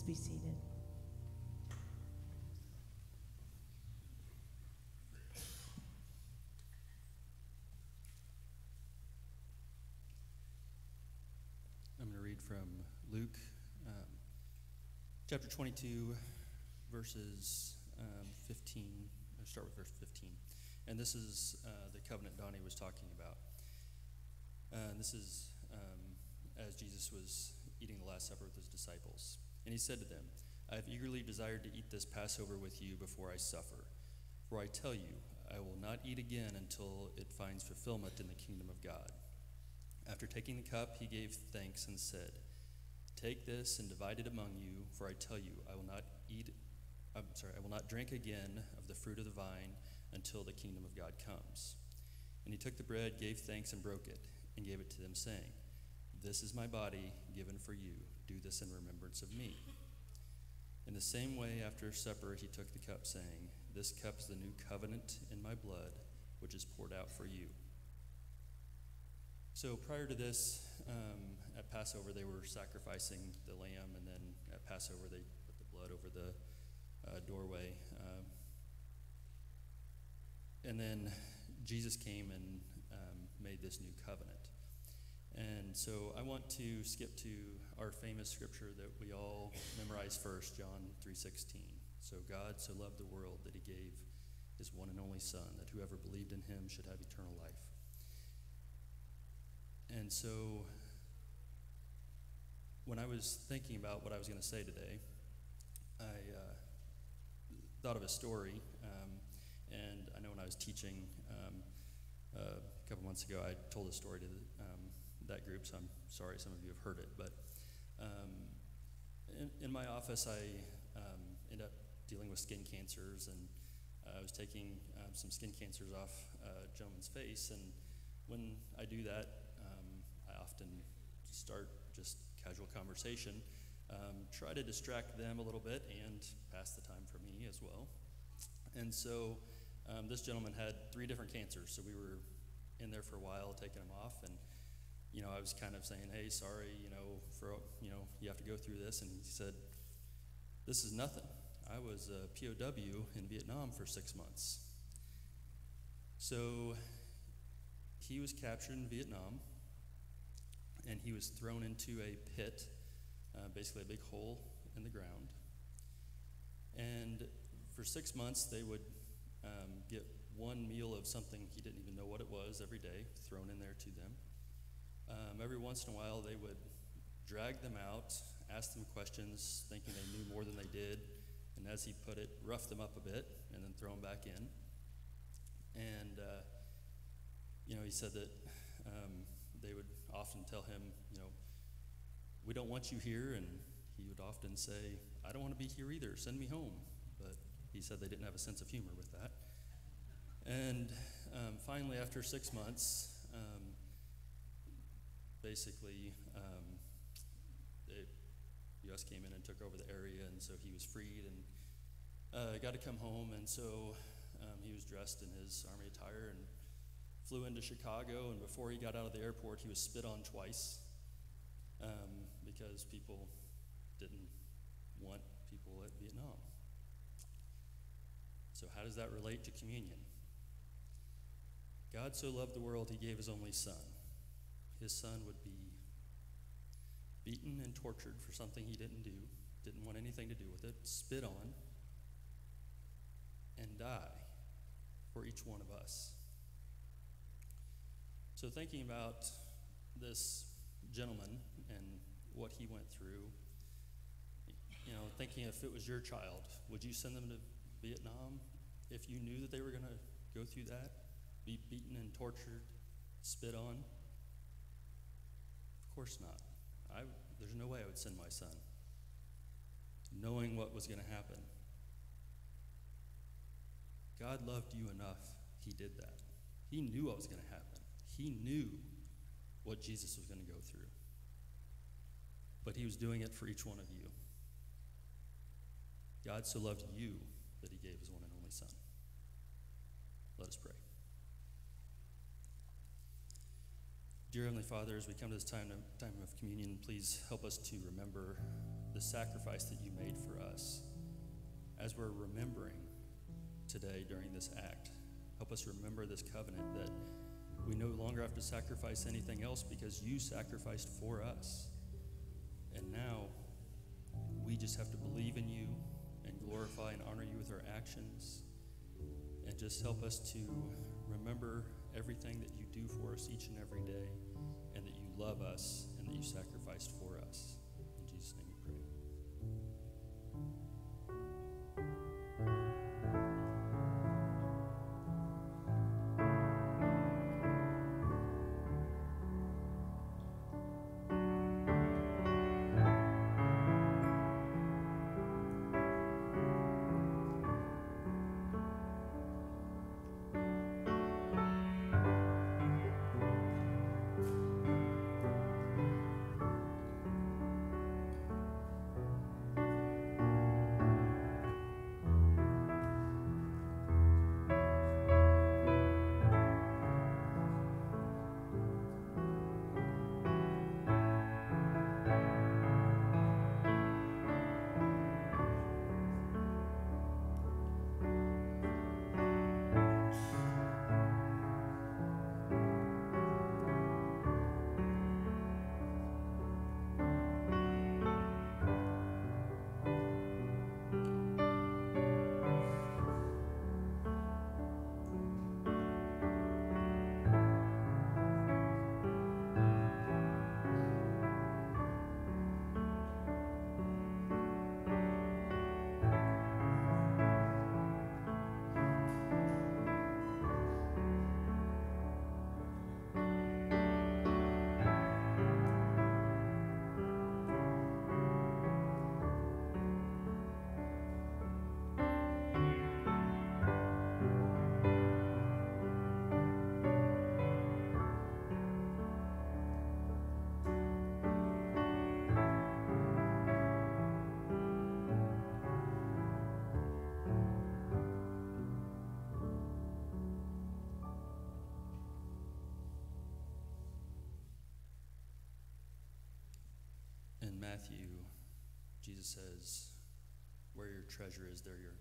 Be seated. I'm going to read from Luke chapter 22, verses 15. I'll start with verse 15. And this is the covenant Donnie was talking about. And this is as Jesus was eating the Last Supper with his disciples. And he said to them, I have eagerly desired to eat this Passover with you before I suffer. For I tell you, I will not eat again until it finds fulfillment in the kingdom of God. After taking the cup, he gave thanks and said, Take this and divide it among you, for I tell you, I will not drink again of the fruit of the vine until the kingdom of God comes. And he took the bread, gave thanks, and broke it, and gave it to them, saying, This is my body given for you. Do this in remembrance of me. In the same way, after supper, he took the cup, saying, This cup is the new covenant in my blood, which is poured out for you. So prior to this, at Passover, they were sacrificing the lamb, and then at Passover, they put the blood over the doorway. And then Jesus came and made this new covenant. And so I want to skip to our famous scripture that we all memorize first, John 3:16. So God so loved the world that he gave his one and only son, that whoever believed in him should have eternal life. And so when I was thinking about what I was going to say today, I thought of a story. And I know when I was teaching a couple months ago, I told a story to that group, so I'm sorry some of you have heard it, but in my office I ended up dealing with skin cancers, and I was taking some skin cancers off a gentleman's face, and when I do that, I often start just casual conversation, try to distract them a little bit and pass the time for me as well. And so this gentleman had 3 different cancers, so we were in there for a while taking them off, and you know, I was kind of saying, hey, sorry, you know, for, you know, you have to go through this. And he said, this is nothing. I was a POW in Vietnam for 6 months. So he was captured in Vietnam, and he was thrown into a pit, basically a big hole in the ground. And for 6 months, they would get one meal of something he didn't even know what it was every day, thrown in there to them. Every once in a while, they would drag them out, ask them questions, thinking they knew more than they did, and as he put it, rough them up a bit and then throw them back in. And, you know, he said that they would often tell him, you know, we don't want you here, and he would often say, I don't want to be here either, send me home. But he said they didn't have a sense of humor with that. And finally, after 6 months, basically, the U.S. came in and took over the area, and so he was freed and got to come home. And so he was dressed in his army attire and flew into Chicago, and before he got out of the airport, he was spit on twice because people didn't want people at Vietnam. So how does that relate to communion? God so loved the world, he gave his only son. His son would be beaten and tortured for something he didn't do, didn't want anything to do with it, spit on, and die for each one of us. So thinking about this gentleman and what he went through, you know, thinking if it was your child, would you send them to Vietnam if you knew that they were going to go through that, be beaten and tortured, spit on? Of course not. There's no way I would send my son, knowing what was going to happen. God loved you enough, he did that. He knew what was going to happen. He knew what Jesus was going to go through. But he was doing it for each one of you. God so loved you that he gave his one and only son. Let us pray. Dear Heavenly Father, as we come to this time of communion, please help us to remember the sacrifice that you made for us. As we're remembering today during this act, help us remember this covenant that we no longer have to sacrifice anything else because you sacrificed for us. And now we just have to believe in you and glorify and honor you with our actions. And just help us to remember everything that you do for us each and every day, and that you love us and that you sacrificed for us. In Jesus' name we pray. Matthew, Jesus says, where your treasure is, there your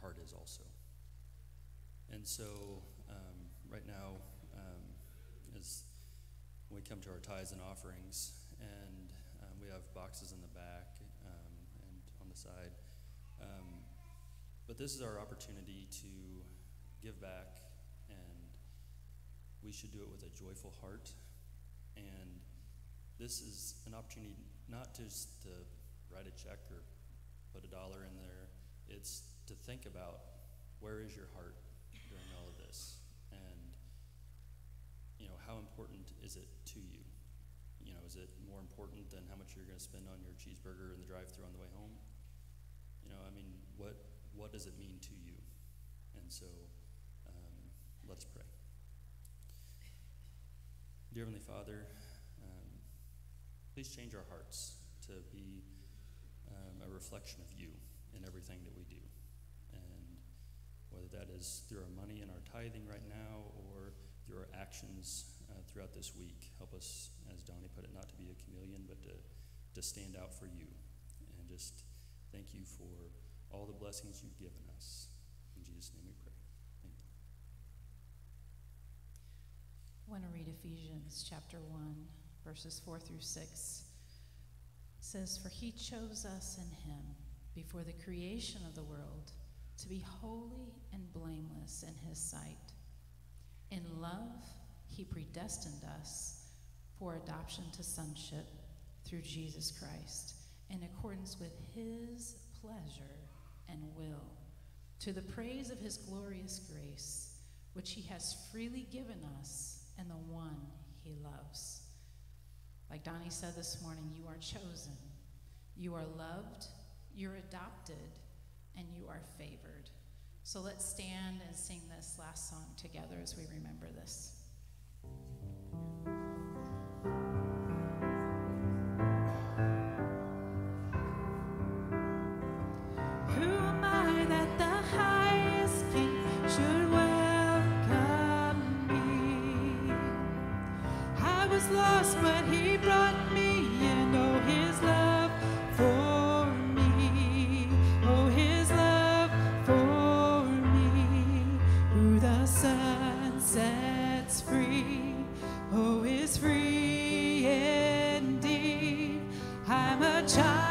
heart is also. And so right now, as we come to our tithes and offerings, and we have boxes in the back and on the side. But this is our opportunity to give back, and we should do it with a joyful heart. And this is an opportunity not just to write a check or put $1 in there. It's to think about, where is your heart during all of this? And, you know, how important is it to you? You know, is it more important than how much you're going to spend on your cheeseburger in the drive-thru on the way home? You know, I mean, what does it mean to you? And so, let's pray. Dear Heavenly Father, please change our hearts to be a reflection of you in everything that we do. And whether that is through our money and our tithing right now, or through our actions throughout this week, help us, as Donnie put it, not to be a chameleon, but to stand out for you. And just thank you for all the blessings you've given us. In Jesus' name we pray. Amen. I want to read Ephesians chapter 1, verses 4 through 6. It says, "For he chose us in him before the creation of the world to be holy and blameless in his sight. In love, he predestined us for adoption to sonship through Jesus Christ, in accordance with his pleasure and will, to the praise of his glorious grace, which he has freely given us and the one he loves." Like Donnie said this morning, you are chosen, you are loved, you're adopted, and you are favored. So let's stand and sing this last song together as we remember this. Child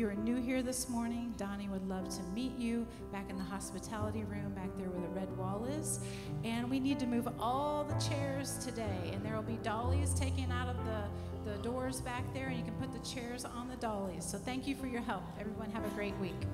you are new here this morning, Donnie would love to meet you back in the hospitality room, back there where the red wall is. And we need to move all the chairs today. And there will be dollies taken out of the doors back there, and you can put the chairs on the dollies. So thank you for your help. Everyone have a great week.